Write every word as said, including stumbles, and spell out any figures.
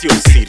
It's your city.